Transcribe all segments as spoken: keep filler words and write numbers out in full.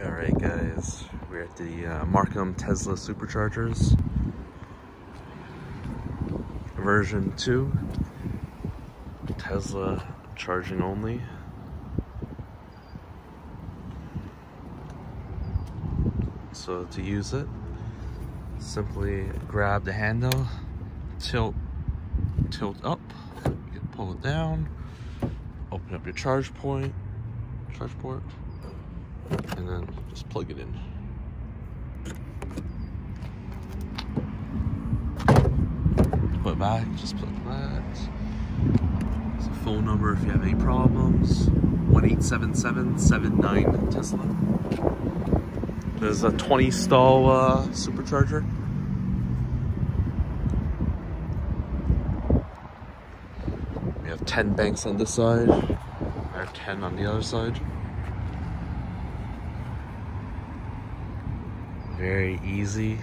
Alright guys, we're at the uh, Markham Tesla Superchargers version two, Tesla charging only. So to use it, simply grab the handle, tilt, tilt up, pull it down, open up your charge point, charge port, and then just plug it in. Put it back, just plug that. There's a phone number if you have any problems. one eight seven seven, seven nine, Tesla. There's a twenty stall uh, supercharger. We have ten banks on this side. I have ten on the other side. Very easy.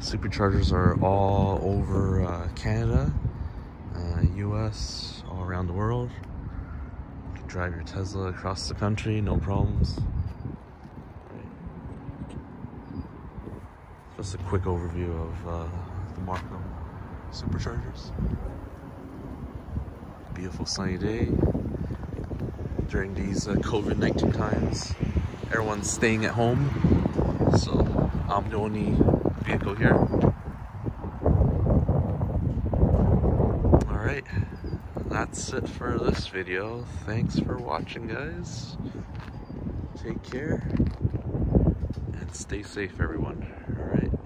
Superchargers are all over uh, Canada, uh, U S, all around the world. You can drive your Tesla across the country, no problems. Just a quick overview of uh, the Markham Superchargers. Beautiful sunny day. During these uh, COVID nineteen times, everyone's staying at home. So I'm the only vehicle here. All right, that's it for this video. Thanks for watching, guys. Take care. Stay safe, everyone. All right.